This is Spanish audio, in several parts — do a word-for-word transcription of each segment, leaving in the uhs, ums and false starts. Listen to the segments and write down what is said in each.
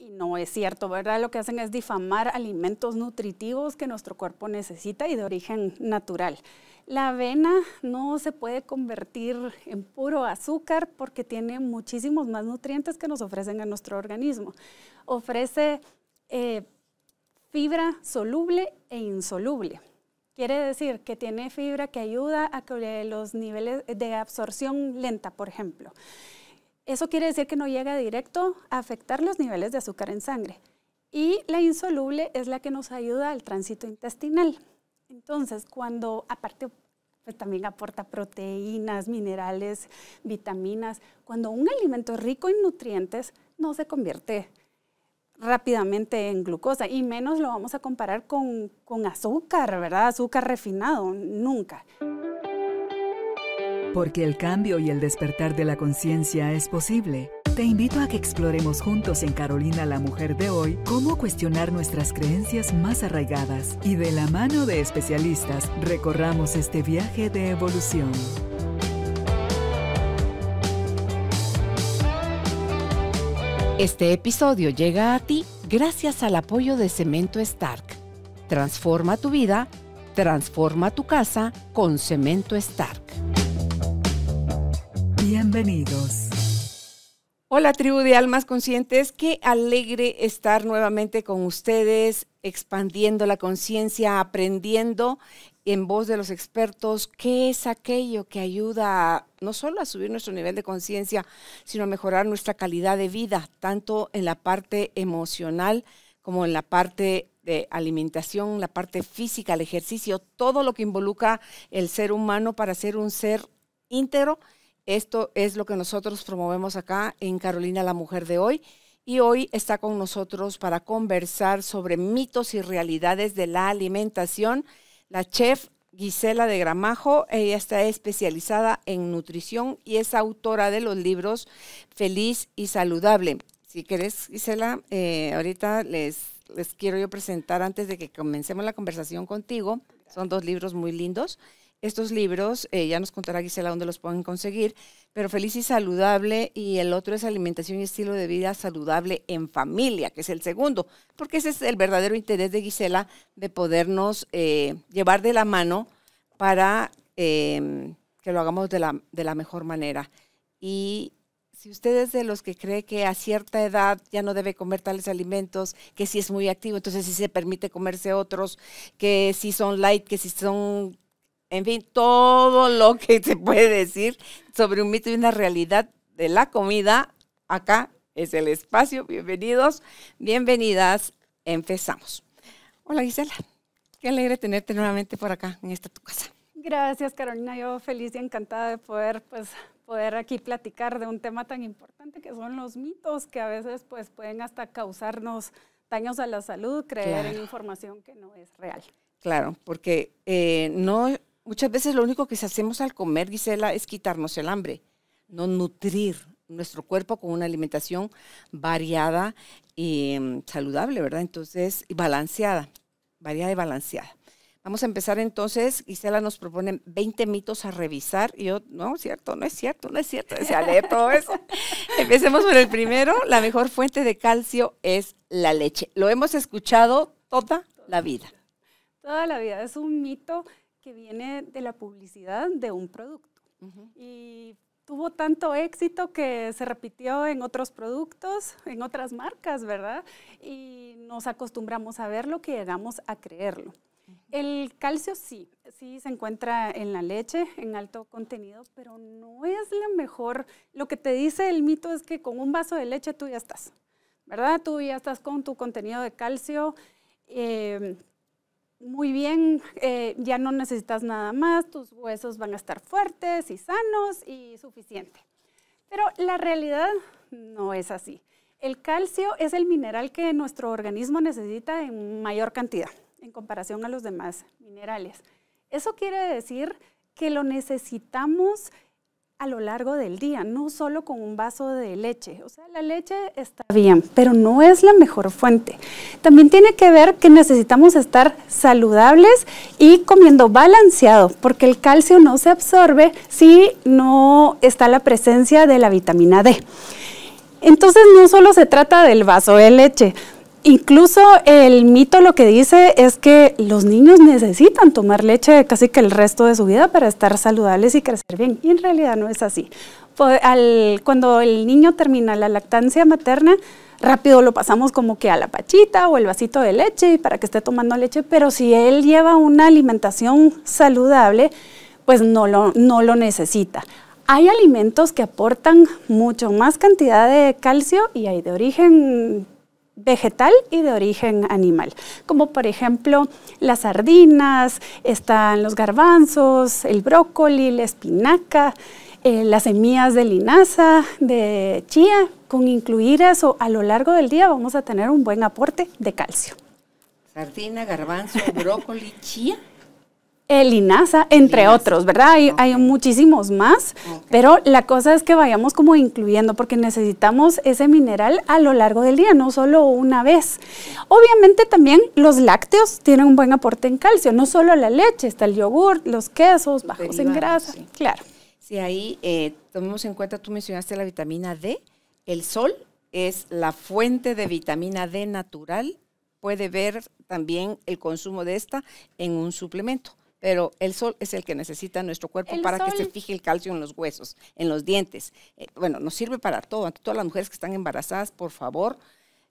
Y no es cierto, ¿verdad? Lo que hacen es difamar alimentos nutritivos que nuestro cuerpo necesita y de origen natural. La avena no se puede convertir en puro azúcar porque tiene muchísimos más nutrientes que nos ofrecen a nuestro organismo. Ofrece eh, fibra soluble e insoluble. Quiere decir que tiene fibra que ayuda a que los niveles de absorción lenta, por ejemplo. Eso quiere decir que no llega directo a afectar los niveles de azúcar en sangre. Y la insoluble es la que nos ayuda al tránsito intestinal. Entonces, cuando, aparte, pues también aporta proteínas, minerales, vitaminas. Cuando un alimento es rico en nutrientes, no se convierte rápidamente en glucosa. Y menos lo vamos a comparar con, con azúcar, ¿verdad? Azúcar refinado, nunca. Porque el cambio y el despertar de la conciencia es posible. Te invito a que exploremos juntos en Carolina la Mujer de hoy cómo cuestionar nuestras creencias más arraigadas y de la mano de especialistas recorramos este viaje de evolución. Este episodio llega a ti gracias al apoyo de Cemento Stark. Transforma tu vida, transforma tu casa con Cemento Stark. Bienvenidos. Hola tribu de almas conscientes, qué alegre estar nuevamente con ustedes, expandiendo la conciencia, aprendiendo en voz de los expertos qué es aquello que ayuda no solo a subir nuestro nivel de conciencia, sino a mejorar nuestra calidad de vida, tanto en la parte emocional como en la parte de alimentación, la parte física, el ejercicio, todo lo que involucra el ser humano para ser un ser íntegro. Esto es lo que nosotros promovemos acá en Carolina la Mujer de hoy y hoy está con nosotros para conversar sobre mitos y realidades de la alimentación la chef Guisela de Gramajo. Ella está especializada en nutrición y es autora de los libros Feliz y Saludable. Si querés, Guisela, eh, ahorita les, les quiero yo presentar antes de que comencemos la conversación contigo. Son dos libros muy lindos. Estos libros, eh, ya nos contará Guisela dónde los pueden conseguir, pero Feliz y Saludable y el otro es Alimentación y Estilo de Vida Saludable en Familia, que es el segundo, porque ese es el verdadero interés de Guisela de podernos eh, llevar de la mano para eh, que lo hagamos de la, de la mejor manera. Y si usted es de los que cree que a cierta edad ya no debe comer tales alimentos, que si es muy activo, entonces si se permite comerse otros, que si son light, que si son... En fin, todo lo que se puede decir sobre un mito y una realidad de la comida, acá es el espacio. Bienvenidos, bienvenidas, empezamos. Hola Guisela, qué alegre tenerte nuevamente por acá, en esta tu casa. Gracias Carolina, yo feliz y encantada de poder, pues, poder aquí platicar de un tema tan importante que son los mitos que a veces pues, pueden hasta causarnos daños a la salud, creer claro. en información que no es real. Claro, porque eh, no... Muchas veces lo único que hacemos al comer, Guisela, es quitarnos el hambre, no nutrir nuestro cuerpo con una alimentación variada y saludable, ¿verdad? Entonces, balanceada, variada y balanceada. Vamos a empezar entonces, Guisela nos propone veinte mitos a revisar, y yo, no, cierto, no es cierto, no es cierto, se aleja todo eso. Empecemos por el primero, la mejor fuente de calcio es la leche. Lo hemos escuchado toda la vida. Toda la vida, es un mito que viene de la publicidad de un producto. Uh-huh. Y tuvo tanto éxito que se repitió en otros productos, en otras marcas, ¿verdad? Y nos acostumbramos a verlo que llegamos a creerlo. Uh-huh. El calcio sí, sí se encuentra en la leche, en alto contenido, pero no es la mejor. Lo que te dice el mito es que con un vaso de leche tú ya estás, ¿verdad? Tú ya estás con tu contenido de calcio, eh, muy bien, eh, ya no necesitas nada más, tus huesos van a estar fuertes y sanos y suficiente. Pero la realidad no es así. El calcio es el mineral que nuestro organismo necesita en mayor cantidad en comparación a los demás minerales. Eso quiere decir que lo necesitamos a lo largo del día, no solo con un vaso de leche. O sea, la leche está bien, pero no es la mejor fuente. También tiene que ver que necesitamos estar saludables y comiendo balanceado, porque el calcio no se absorbe si no está la presencia de la vitamina D. Entonces no solo se trata del vaso de leche. Incluso el mito lo que dice es que los niños necesitan tomar leche casi que el resto de su vida para estar saludables y crecer bien. Y en realidad no es así. Al, cuando el niño termina la lactancia materna, rápido lo pasamos como que a la pachita o el vasito de leche para que esté tomando leche, pero si él lleva una alimentación saludable, pues no lo, no lo necesita. Hay alimentos que aportan mucho más cantidad de calcio y hay de origen vegetal y de origen animal, como por ejemplo las sardinas, están los garbanzos, el brócoli, la espinaca, eh, las semillas de linaza, de chía. Con incluir eso a lo largo del día vamos a tener un buen aporte de calcio. Sardina, garbanzo, brócoli, chía. El linaza, entre linaza. otros, ¿verdad? Hay, okay. hay muchísimos más, okay. pero la cosa es que vayamos como incluyendo, porque necesitamos ese mineral a lo largo del día, no solo una vez. Obviamente también los lácteos tienen un buen aporte en calcio, no solo la leche, está el yogur, los quesos, los bajos en grasa, sí. claro. Si sí, ahí eh, tomemos en cuenta, tú mencionaste la vitamina D, el sol es la fuente de vitamina D natural, puede ver también el consumo de esta en un suplemento. Pero el sol es el que necesita nuestro cuerpo el para sol. que se fije el calcio en los huesos, en los dientes. Eh, bueno, nos sirve para todo. Ante todas las mujeres que están embarazadas, por favor,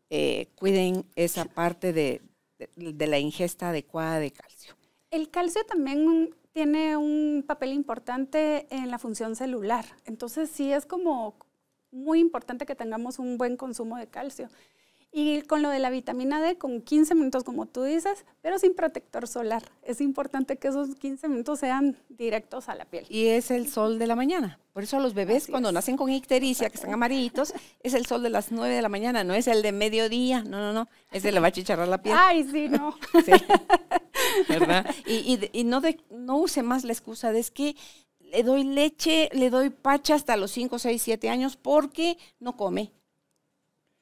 eh, cuiden esa parte de, de, de la ingesta adecuada de calcio. El calcio también tiene un papel importante en la función celular. Entonces, sí es como muy importante que tengamos un buen consumo de calcio. Y con lo de la vitamina D, con quince minutos, como tú dices, pero sin protector solar. Es importante que esos quince minutos sean directos a la piel. Y es el sol de la mañana. Por eso los bebés Así cuando es. nacen con ictericia, que están amarillitos, es el sol de las nueve de la mañana, no es el de mediodía. No, no, no. Ese le va a achicharrar la piel. Ay, sí, no. sí. ¿Verdad? Y, y, y no, de, no use más la excusa de es que le doy leche, le doy pacha hasta los cinco, seis, siete años porque no come.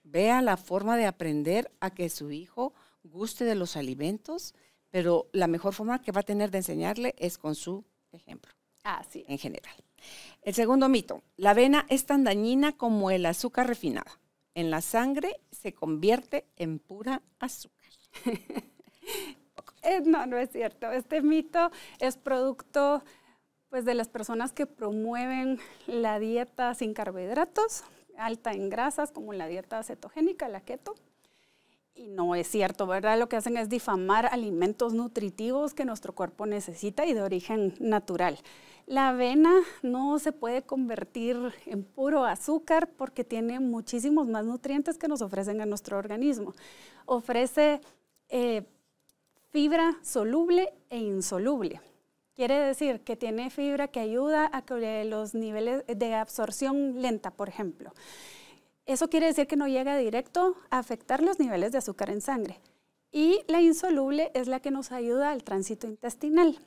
Vea la forma de aprender a que su hijo guste de los alimentos, pero la mejor forma que va a tener de enseñarle es con su ejemplo. Ah, sí. En general. El segundo mito, la avena es tan dañina como el azúcar refinada. En la sangre se convierte en pura azúcar. No, no es cierto. Este mito es producto pues, de las personas que promueven la dieta sin carbohidratos, alta en grasas, como la dieta cetogénica, la keto, y no es cierto, ¿verdad? Lo que hacen es difamar alimentos nutritivos que nuestro cuerpo necesita y de origen natural. La avena no se puede convertir en puro azúcar porque tiene muchísimos más nutrientes que nos ofrecen a nuestro organismo. Ofrece eh, fibra soluble e insoluble. Quiere decir que tiene fibra que ayuda a que los niveles de absorción lenta, por ejemplo. Eso quiere decir que no llega directo a afectar los niveles de azúcar en sangre. Y la insoluble es la que nos ayuda al tránsito intestinal.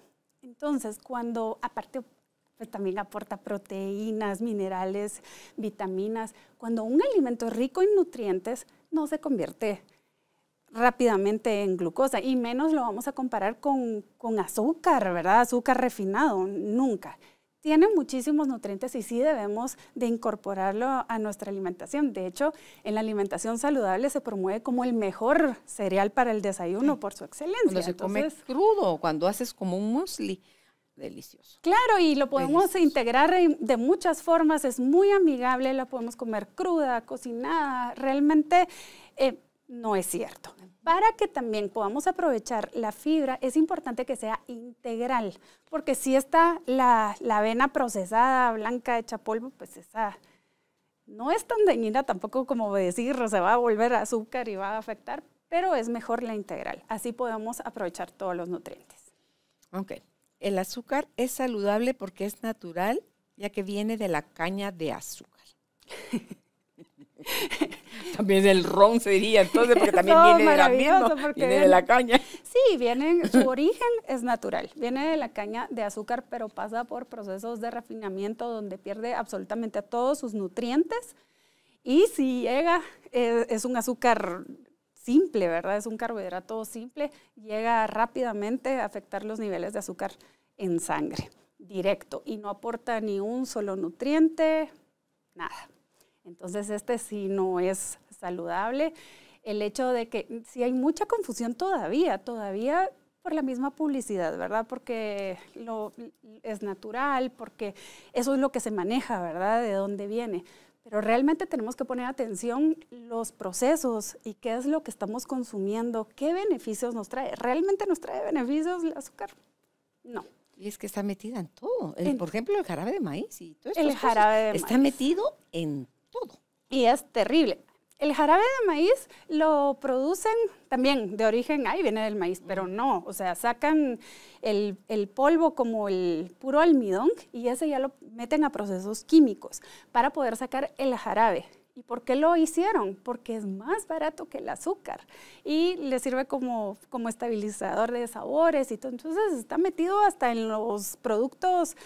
Entonces, cuando, aparte, pues también aporta proteínas, minerales, vitaminas. Cuando un alimento es rico en nutrientes, no se convierte rápidamente en glucosa, y menos lo vamos a comparar con, con azúcar, ¿verdad? Azúcar refinado, nunca. Tiene muchísimos nutrientes y sí debemos de incorporarlo a nuestra alimentación. De hecho, en la alimentación saludable se promueve como el mejor cereal para el desayuno sí. por su excelencia. Cuando se Entonces, come crudo, cuando haces como un muesli. Delicioso. Claro, y lo podemos Delicioso. integrar de muchas formas, es muy amigable, la podemos comer cruda, cocinada, realmente eh, no es cierto. Para que también podamos aprovechar la fibra, es importante que sea integral, porque si está la, la avena procesada, blanca, hecha polvo, pues esa no es tan dañina tampoco como decir, se va a volver azúcar y va a afectar, pero es mejor la integral. Así podemos aprovechar todos los nutrientes. Ok. El azúcar es saludable porque es natural, ya que viene de la caña de azúcar. También el ron sería, entonces, porque también no, viene de la misma, viene de la caña. Sí, viene, su origen es natural, viene de la caña de azúcar, pero pasa por procesos de refinamiento donde pierde absolutamente todos sus nutrientes. Y si llega, es, es un azúcar simple, ¿verdad? Es un carbohidrato simple, llega rápidamente a afectar los niveles de azúcar en sangre, directo, y no aporta ni un solo nutriente, nada. Entonces este sí no es saludable. El hecho de que sí hay mucha confusión todavía, todavía por la misma publicidad, ¿verdad? Porque lo, es natural, porque eso es lo que se maneja, ¿verdad? De dónde viene. Pero realmente tenemos que poner atención los procesos y qué es lo que estamos consumiendo, qué beneficios nos trae. ¿Realmente nos trae beneficios el azúcar? No. Y es que está metida en todo. El, en, por ejemplo, el jarabe de maíz y todo eso. El jarabe de maíz. Está metido en todo. Y es terrible. El jarabe de maíz lo producen también de origen, ahí viene del maíz, pero no, o sea, sacan el, el polvo como el puro almidón y ese ya lo meten a procesos químicos para poder sacar el jarabe. ¿Y por qué lo hicieron? Porque es más barato que el azúcar y le sirve como, como estabilizador de sabores y todo. Entonces está metido hasta en los productos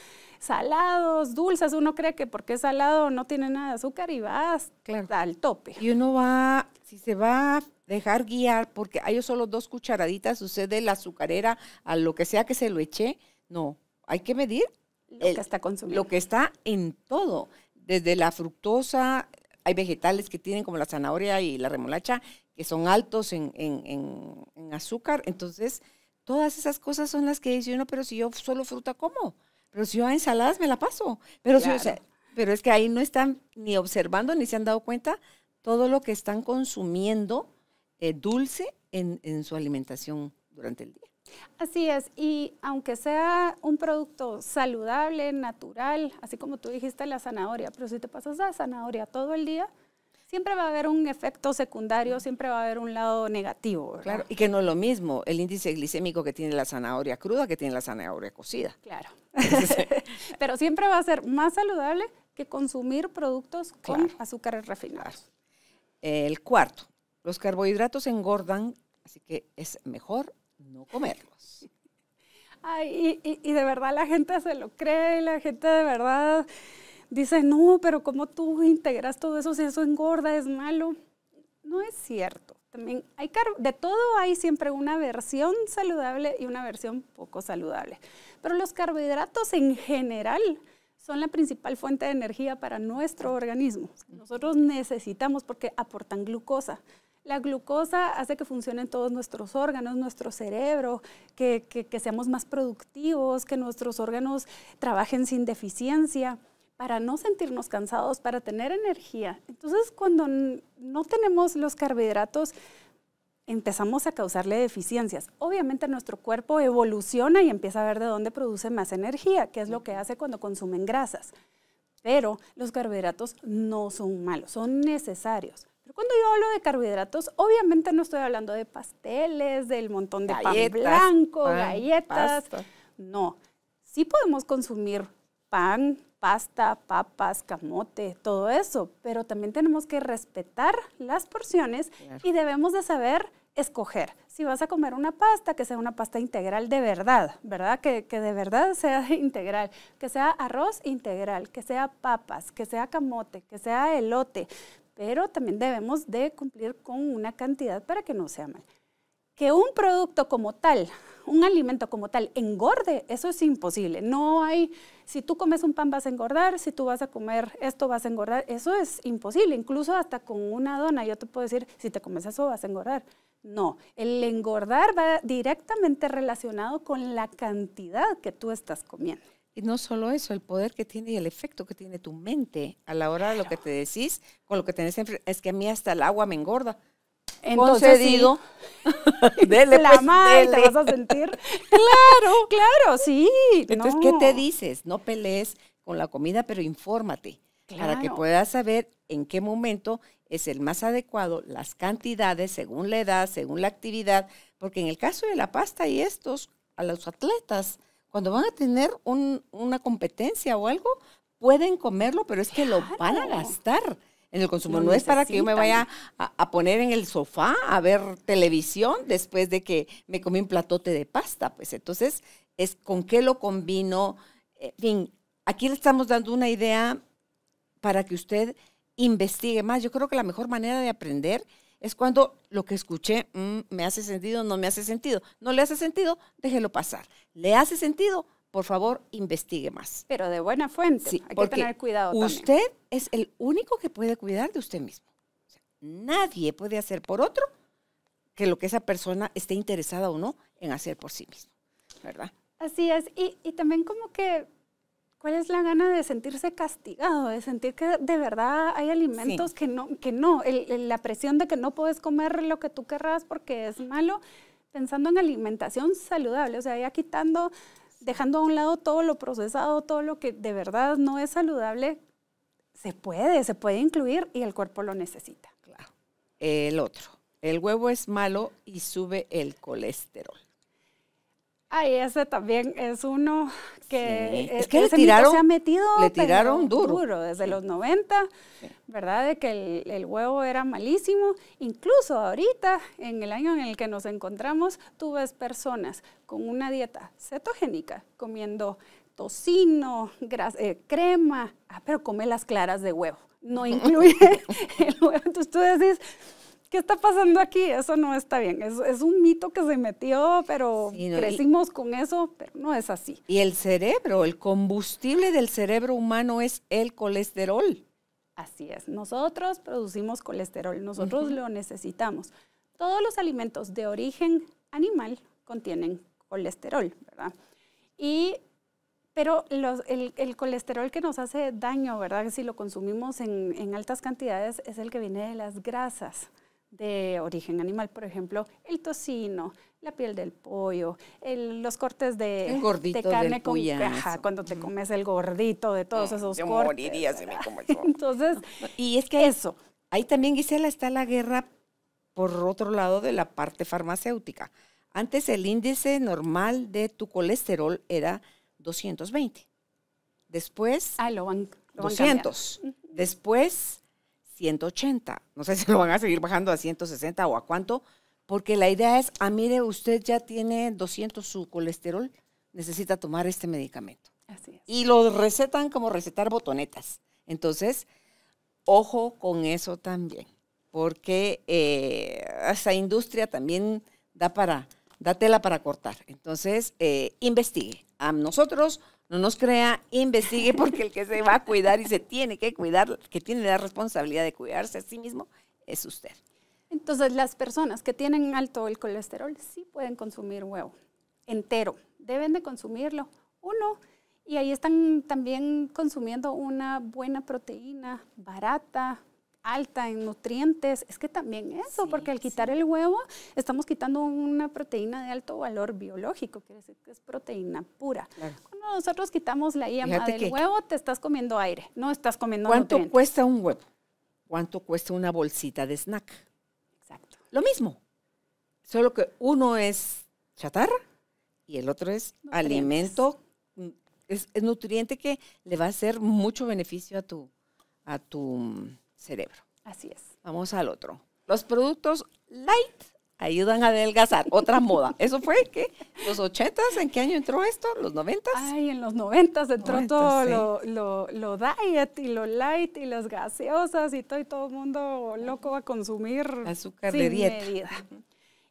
salados, dulces. Uno cree que porque es salado no tiene nada de azúcar y va hasta claro. al tope. Y uno va, si se va a dejar guiar, porque hay solo dos cucharaditas, sucede la azucarera a lo que sea que se lo eche. No, hay que medir lo el, que está consumiendo. Lo que está en todo, desde la fructosa. Hay vegetales que tienen, como la zanahoria y la remolacha, que son altos en, en, en, en azúcar. Entonces, todas esas cosas son las que dice uno, pero si yo solo fruta como, pero si yo a ensaladas me la paso. Pero, claro. si, o sea, pero es que ahí no están ni observando ni se han dado cuenta todo lo que están consumiendo eh, dulce en, en su alimentación durante el día. Así es, y aunque sea un producto saludable, natural, así como tú dijiste la zanahoria, pero si te pasas la zanahoria todo el día, siempre va a haber un efecto secundario, siempre va a haber un lado negativo, ¿verdad? Claro, y que no es lo mismo el índice glicémico que tiene la zanahoria cruda que tiene la zanahoria cocida. Claro, pero siempre va a ser más saludable que consumir productos con claro. azúcares refinados. Claro. El cuarto, los carbohidratos engordan, así que es mejor no comerlos. Ay, y, y de verdad la gente se lo cree, la gente de verdad dice, no, pero ¿cómo tú integras todo eso? Si eso engorda, es malo. No es cierto. También hay de todo hay siempre una versión saludable y una versión poco saludable. Pero los carbohidratos en general son la principal fuente de energía para nuestro organismo. Nosotros necesitamos porque aportan glucosa. La glucosa hace que funcionen todos nuestros órganos, nuestro cerebro, que, que, que seamos más productivos, que nuestros órganos trabajen sin deficiencia, para no sentirnos cansados, para tener energía. Entonces, cuando no tenemos los carbohidratos, empezamos a causarle deficiencias. Obviamente, nuestro cuerpo evoluciona y empieza a ver de dónde produce más energía, que es lo que hace cuando consumen grasas. Pero los carbohidratos no son malos, son necesarios. Pero cuando yo hablo de carbohidratos, obviamente no estoy hablando de pasteles, del montón de galletas, pan blanco, pan, galletas. Pasta. No, sí podemos consumir pan, pasta, papas, camote, todo eso, pero también tenemos que respetar las porciones claro. y debemos de saber escoger. Si vas a comer una pasta, que sea una pasta integral de verdad, ¿verdad? Que, que de verdad sea integral, que sea arroz integral, que sea papas, que sea camote, que sea elote, pero también debemos de cumplir con una cantidad para que no sea mal. Que un producto como tal, un alimento como tal, engorde, eso es imposible. No hay, si tú comes un pan vas a engordar, si tú vas a comer esto vas a engordar, eso es imposible. Incluso hasta con una dona yo te puedo decir, si te comes eso vas a engordar. No, el engordar va directamente relacionado con la cantidad que tú estás comiendo. Y no solo eso, el poder que tiene y el efecto que tiene tu mente a la hora de lo claro. que te decís, con lo que tenés enfrente. Es que a mí hasta el agua me engorda. Entonces, concedido. Sí. Dele, la pues, madre, dele. Te vas a sentir. Claro, claro, sí. Entonces, no. ¿qué te dices? No pelees con la comida, pero infórmate. Claro. Para que puedas saber en qué momento es el más adecuado, las cantidades, según la edad, según la actividad. Porque en el caso de la pasta y estos, a los atletas, cuando van a tener un, una competencia o algo, pueden comerlo, pero es que claro. lo van a gastar en el consumo. Lo no necesitan. Es para que yo me vaya a, a poner en el sofá a ver televisión después de que me comí un platote de pasta. Pues entonces, es con qué lo combino. En fin, aquí le estamos dando una idea para que usted investigue más. Yo creo que la mejor manera de aprender es cuando lo que escuché mmm, me hace sentido, no me hace sentido. No le hace sentido, déjelo pasar. Le hace sentido, por favor, investigue más. Pero de buena fuente, sí, hay que tener cuidado también. Usted es el único que puede cuidar de usted mismo. O sea, nadie puede hacer por otro que lo que esa persona esté interesada o no en hacer por sí mismo, ¿verdad? Así es, y, y también como que, ¿cuál es la gana de sentirse castigado? De sentir que de verdad hay alimentos sí. que no, que no. El, el, la presión de que no puedes comer lo que tú querrás porque es malo, pensando en alimentación saludable, o sea, ya quitando, dejando a un lado todo lo procesado, todo lo que de verdad no es saludable, se puede, se puede incluir y el cuerpo lo necesita. Claro. El otro, el huevo es malo y sube el colesterol. Ay, ese también es uno que, sí. es que le tiraron, se ha metido le tiraron duro. duro desde sí. los noventa, sí. ¿verdad? De que el, el huevo era malísimo. Incluso ahorita, en el año en el que nos encontramos, tú ves personas con una dieta cetogénica, comiendo tocino, grasa, eh, crema, ah, pero come las claras de huevo, no incluye el huevo. Entonces tú decís... ¿Qué está pasando aquí? Eso no está bien. Es, es un mito que se metió, pero sí, no, crecimos y, con eso, pero no es así. Y el cerebro, el combustible del cerebro humano es el colesterol. Así es. Nosotros producimos colesterol, nosotros uh-huh. lo necesitamos. Todos los alimentos de origen animal contienen colesterol, ¿verdad? Y... Pero los, el, el colesterol que nos hace daño, ¿verdad? Si lo consumimos en, en altas cantidades, es el que viene de las grasas de origen animal, por ejemplo, el tocino, la piel del pollo, el, los cortes de, de carne con caja, cuando te comes el gordito de todos no, esos yo cortes. Yo moriría si me como eso. Entonces, y es que eso. Ahí también, Guisela, está la guerra por otro lado de la parte farmacéutica. Antes el índice normal de tu colesterol era doscientos veinte. Después, ah, lo van, lo doscientos. Van después, ciento ochenta. No sé si lo van a seguir bajando a ciento sesenta o a cuánto, porque la idea es, ah, mire, usted ya tiene doscientos su colesterol, necesita tomar este medicamento. Así es. Y lo recetan como recetar botonetas. Entonces, ojo con eso también, porque eh, esa industria también da para... da tela para cortar. Entonces, eh, investigue. A nosotros no nos crea, investigue, porque el que se va a cuidar y se tiene que cuidar, que tiene la responsabilidad de cuidarse a sí mismo, es usted. Entonces, las personas que tienen alto el colesterol sí pueden consumir huevo entero. Deben de consumirlo. Uno, y ahí están también consumiendo una buena proteína, barata, alta en nutrientes, es que también eso, sí, porque al quitar sí. el huevo estamos quitando una proteína de alto valor biológico, quiere decir que es proteína pura. Claro. Cuando nosotros quitamos la yema del huevo, te estás comiendo aire, no estás comiendo ¿Cuánto nutrientes. Cuesta un huevo? ¿Cuánto cuesta una bolsita de snack? Exacto. Lo mismo, solo que uno es chatarra y el otro es nutrientes. alimento, es, es nutriente que le va a hacer mucho beneficio a tu... A tu cerebro. Así es. Vamos al otro. Los productos light ayudan a adelgazar. Otra moda. ¿Eso fue qué? ¿Los ochentas? ¿En qué año entró esto? ¿Los noventas? Ay, en los noventas entró noventas, todo sí. lo, lo, lo diet y lo light y las gaseosas y todo, y todo el mundo loco a consumir azúcar de dieta. Medida.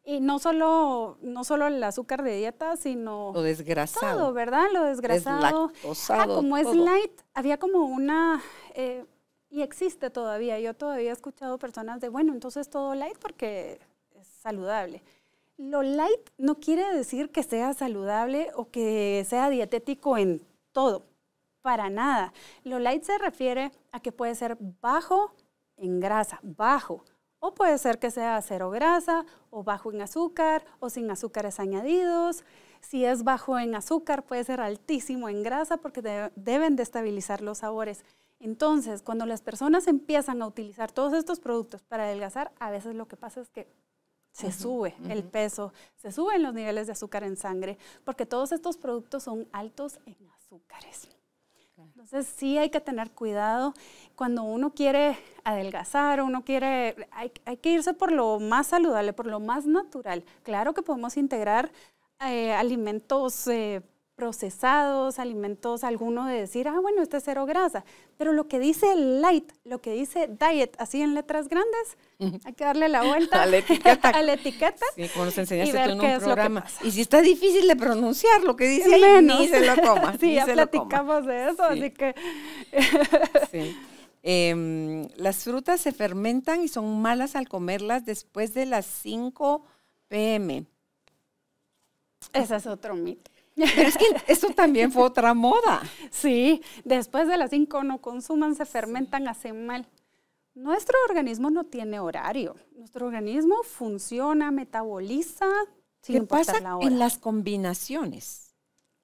Y no solo, no solo el azúcar de dieta, sino lo desgrasado. Todo, ¿verdad? Lo desgrasado. Ah, como es todo. light, había como una... Eh, Y existe todavía, yo todavía he escuchado personas de, bueno, entonces todo light porque es saludable. Lo light no quiere decir que sea saludable o que sea dietético en todo, para nada. Lo light se refiere a que puede ser bajo en grasa, bajo, o puede ser que sea cero grasa, o bajo en azúcar, o sin azúcares añadidos. Si es bajo en azúcar, puede ser altísimo en grasa porque de- deben de estabilizar los sabores. Entonces, cuando las personas empiezan a utilizar todos estos productos para adelgazar, a veces lo que pasa es que se sube el peso, se suben los niveles de azúcar en sangre, porque todos estos productos son altos en azúcares. Entonces, sí hay que tener cuidado. Cuando uno quiere adelgazar, uno quiere, hay, hay que irse por lo más saludable, por lo más natural. Claro que podemos integrar eh, alimentos eh, procesados, alimentos, alguno de decir, ah, bueno, este es cero grasa. Pero lo que dice light, lo que dice diet, así en letras grandes, hay que darle la vuelta a la etiqueta. a la etiqueta sí, como nos enseñaste tú en un programa. Y si está difícil de pronunciar lo que dice, sí, ahí, ni se lo coma. Sí, ya platicamos coma. de eso, sí. así que... sí. Eh, las frutas se fermentan y son malas al comerlas después de las cinco p m Ese es otro mito. Pero es que eso también fue otra moda. Sí, después de las cinco no consuman, se fermentan, hacen mal. Nuestro organismo no tiene horario. Nuestro organismo funciona, metaboliza, sin importar la hora. ¿Qué pasa en las combinaciones?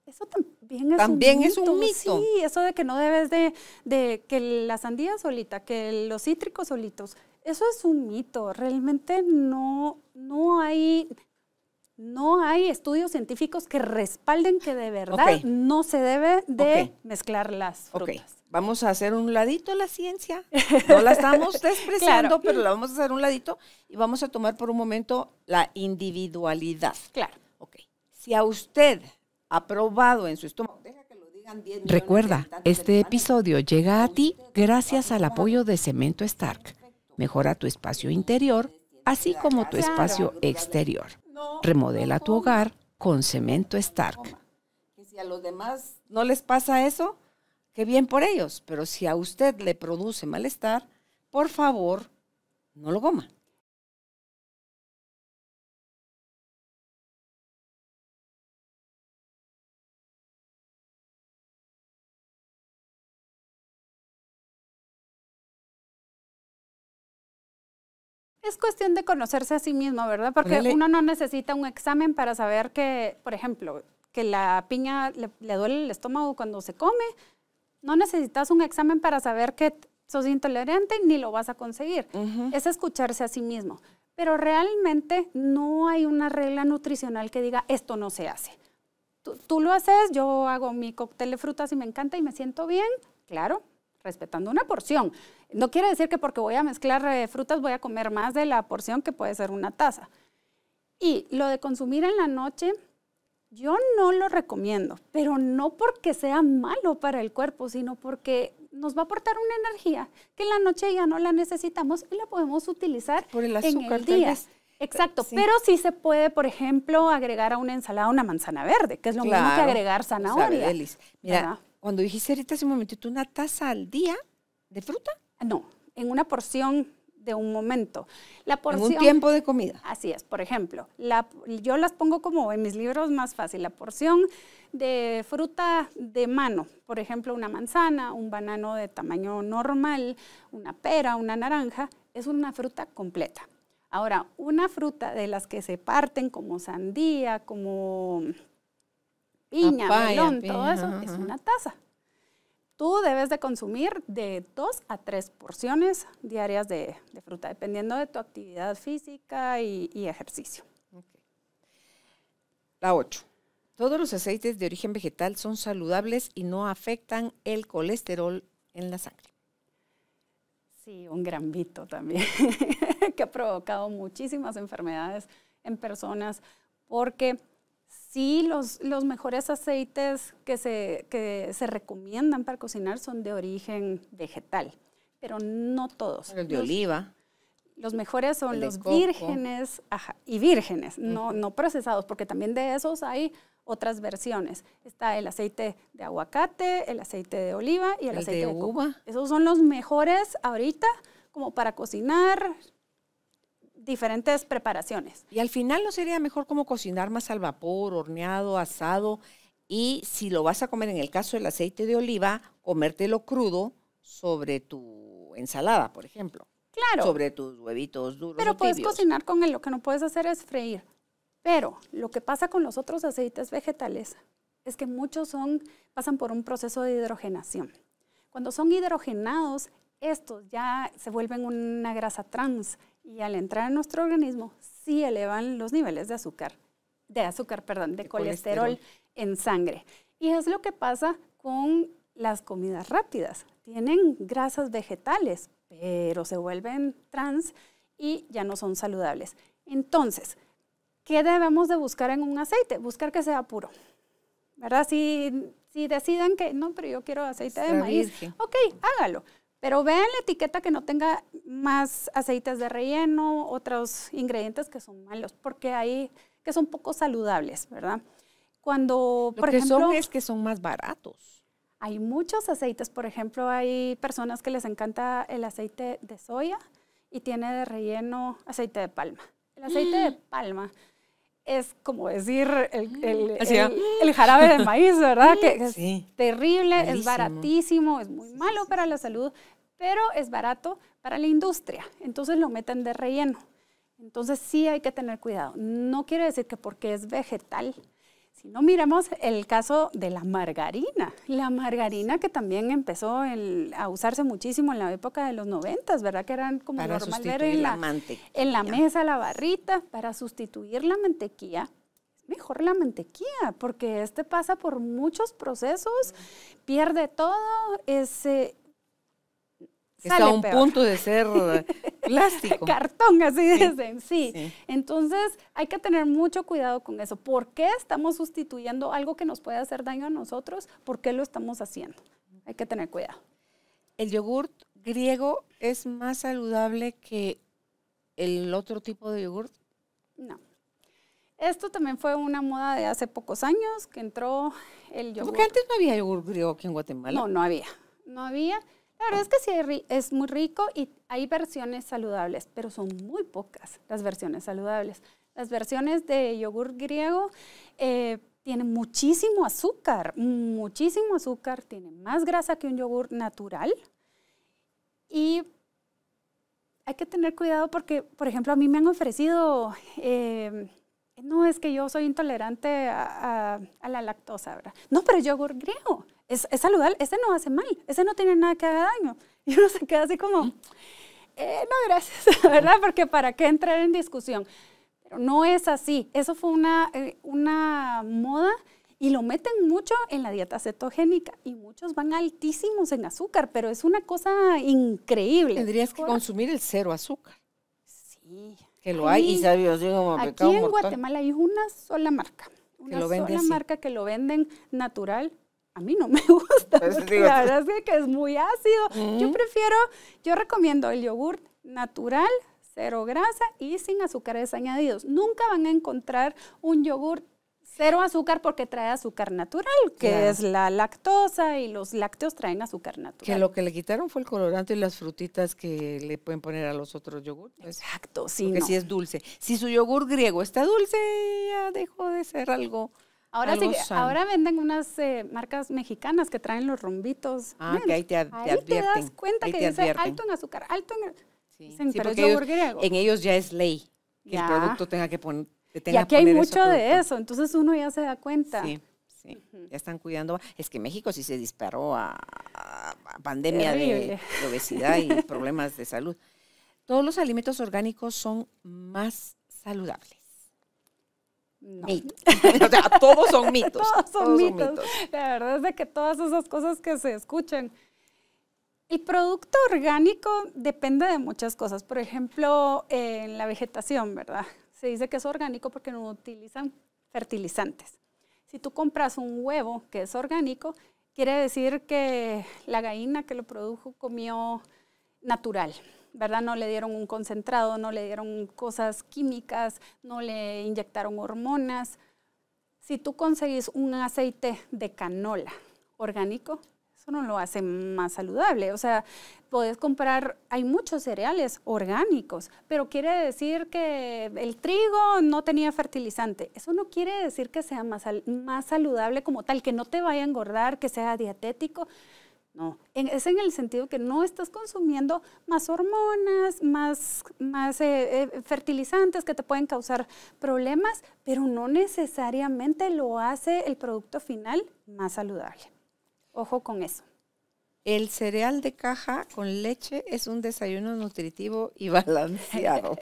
Eso también es también un mito. También es un mito. Sí, eso de que no debes de, de que la sandía solita, que los cítricos solitos, eso es un mito. Realmente no, no hay... No hay estudios científicos que respalden que de verdad okay. no se debe de okay. mezclar las frutas. Okay. Vamos a hacer un ladito la ciencia. No la estamos despreciando, claro. pero la vamos a hacer un ladito y vamos a tomar por un momento la individualidad. Claro. Okay. Si a usted ha probado en su estómago... Deja que lo digan diez millones. Recuerda, este episodio llega a ti gracias al apoyo de Cemento Stark. Mejora tu espacio interior, así como tu espacio exterior. Remodela tu hogar con Cemento Stark. Y si a los demás no les pasa eso, qué bien por ellos. Pero si a usted le produce malestar, por favor, no lo coma. Es cuestión de conocerse a sí mismo, ¿verdad? Porque Dale. uno no necesita un examen para saber que, por ejemplo, que la piña le, le duele el estómago cuando se come. No necesitas un examen para saber que sos intolerante ni lo vas a conseguir. Uh-huh. Es escucharse a sí mismo. Pero realmente no hay una regla nutricional que diga esto no se hace. Tú, tú lo haces, yo hago mi cóctel de frutas y me encanta y me siento bien, claro, respetando una porción. No quiere decir que porque voy a mezclar eh, frutas voy a comer más de la porción que puede ser una taza. Y lo de consumir en la noche, yo no lo recomiendo, pero no porque sea malo para el cuerpo, sino porque nos va a aportar una energía que en la noche ya no la necesitamos y la podemos utilizar por el azúcar, en el día. Exacto, sí. pero sí se puede, por ejemplo, agregar a una ensalada una manzana verde, que es lo claro. mismo que agregar zanahoria. Sabe, Mira, ¿verdad? Cuando dijiste ahorita hace un momentito, ¿una taza al día de fruta? No, en una porción de un momento. La porción, en un tiempo de comida. Así es, por ejemplo, la, yo las pongo como en mis libros más fácil, la porción de fruta de mano, por ejemplo, una manzana, un banano de tamaño normal, una pera, una naranja, es una fruta completa. Ahora, una fruta de las que se parten como sandía, como... piña, Papaya, melón, piña, todo eso, ajá. es una taza. Tú debes de consumir de dos a tres porciones diarias de, de fruta, dependiendo de tu actividad física y, y ejercicio. Okay. La ocho. Todos los aceites de origen vegetal son saludables y no afectan el colesterol en la sangre. Sí, un gran mito también, que ha provocado muchísimas enfermedades en personas, porque... Sí, los, los mejores aceites que se, que se recomiendan para cocinar son de origen vegetal, pero no todos. El de los, oliva. Los mejores son los coco. vírgenes ajá, y vírgenes, no, no procesados, porque también de esos hay otras versiones. Está el aceite de aguacate, el aceite de oliva y el, el aceite de, de uva. Coco. Esos son los mejores ahorita como para cocinar diferentes preparaciones. Y al final, ¿no sería mejor como cocinar más al vapor, horneado, asado? Y si lo vas a comer, en el caso del aceite de oliva, comértelo crudo sobre tu ensalada, por ejemplo. Claro. Sobre tus huevitos duros. Pero puedes tibios. cocinar con él, lo que no puedes hacer es freír. Pero lo que pasa con los otros aceites vegetales es que muchos son, pasan por un proceso de hidrogenación. Cuando son hidrogenados, estos ya se vuelven una grasa trans. Y al entrar en nuestro organismo, sí elevan los niveles de azúcar, de azúcar, perdón, de, de colesterol, colesterol en sangre. Y es lo que pasa con las comidas rápidas. Tienen grasas vegetales, pero se vuelven trans y ya no son saludables. Entonces, ¿qué debemos de buscar en un aceite? Buscar que sea puro. ¿verdad? Si, si deciden que, no, pero yo quiero aceite de maíz, ok, hágalo. Pero vean la etiqueta que no tenga más aceites de relleno, otros ingredientes que son malos, porque hay que son poco saludables, ¿verdad? Cuando, por ejemplo, lo que son es que son más baratos. Hay muchos aceites, por ejemplo, hay personas que les encanta el aceite de soya y tiene de relleno aceite de palma. El aceite de palma es como decir el, el, el, el, el jarabe de maíz, ¿verdad? Que es sí, terrible, carísimo. Es baratísimo, es muy malo para la salud, pero es barato para la industria. Entonces lo meten de relleno. Entonces sí hay que tener cuidado. No quiere decir que porque es vegetal. Si no, miramos el caso de la margarina. La margarina que también empezó el, a usarse muchísimo en la época de los noventas, ¿verdad? Que eran como para normal ver en la, la en la mesa la barrita para sustituir la mantequilla. Mejor la mantequilla, porque este pasa por muchos procesos, pierde todo, ese está a un peor. punto de ser plástico. Cartón, así sí, dicen, sí. sí. Entonces hay que tener mucho cuidado con eso. ¿Por qué estamos sustituyendo algo que nos puede hacer daño a nosotros? ¿Por qué lo estamos haciendo? Hay que tener cuidado. ¿El yogurt griego es más saludable que el otro tipo de yogurt? No. Esto también fue una moda de hace pocos años que entró el yogurt. Porque antes no había yogurt griego aquí en Guatemala. No, no había. No había. La verdad es que sí, es muy rico y hay versiones saludables, pero son muy pocas las versiones saludables. Las versiones de yogur griego eh, tienen muchísimo azúcar, muchísimo azúcar, tienen más grasa que un yogur natural. Y hay que tener cuidado porque, por ejemplo, a mí me han ofrecido, eh, no es que yo soy intolerante a, a, a la lactosa, ¿verdad? No, pero yogur griego. Es, es saludable, ese no hace mal, ese no tiene nada que haga daño. Y uno se queda así como, eh, no, gracias, ¿verdad? Porque para qué entrar en discusión. Pero no es así. Eso fue una, eh, una moda y lo meten mucho en la dieta cetogénica y muchos van altísimos en azúcar, pero es una cosa increíble. Tendrías que consumir el cero azúcar. Sí. Que lo hay y sabios, así como pecado mortal. Aquí en Guatemala hay una sola marca, una sola marca que lo venden natural. A mí no me gusta, porque la verdad es que es muy ácido. Uh-huh. Yo prefiero, yo recomiendo el yogurt natural, cero grasa y sin azúcares añadidos. Nunca van a encontrar un yogurt cero azúcar porque trae azúcar natural, que claro, es la lactosa y los lácteos traen azúcar natural. Que lo que le quitaron fue el colorante y las frutitas que le pueden poner a los otros yogurts. Exacto, sí. Porque no, sí es dulce. Si su yogur griego está dulce, ya dejó de ser algo... Ahora, sí, ahora venden unas eh, marcas mexicanas que traen los rombitos. Ah, Man, que ahí te, ad, te ahí advierten. Ahí te das cuenta que dice advierten. alto en azúcar, alto en... Sí. Dicen, sí, pero porque ellos, griego. en ellos ya es ley que ya. el producto tenga que poner... Y aquí poner hay mucho eso de eso, entonces uno ya se da cuenta. Sí, sí, uh-huh. ya están cuidando. Es que México sí se disparó a, a pandemia de, de obesidad y problemas de salud. ¿Todos los alimentos orgánicos son más saludables? No. Mito. O sea, todos son mitos. Todos, son, todos mitos. son mitos. La verdad es de que todas esas cosas que se escuchan. El producto orgánico depende de muchas cosas. Por ejemplo, eh, en la vegetación, ¿verdad? Se dice que es orgánico porque no utilizan fertilizantes. Si tú compras un huevo que es orgánico, quiere decir que la gallina que lo produjo comió natural, ¿verdad? No le dieron un concentrado, no le dieron cosas químicas, no le inyectaron hormonas. Si tú conseguís un aceite de canola orgánico, eso no lo hace más saludable. O sea, podés comprar, hay muchos cereales orgánicos, pero quiere decir que el trigo no tenía fertilizante. Eso no quiere decir que sea más, más saludable como tal, que no te vaya a engordar, que sea dietético. No, en, es en el sentido que no estás consumiendo más hormonas, más, más eh, eh, fertilizantes que te pueden causar problemas, pero no necesariamente lo hace el producto final más saludable. Ojo con eso. El cereal de caja con leche es un desayuno nutritivo y balanceado.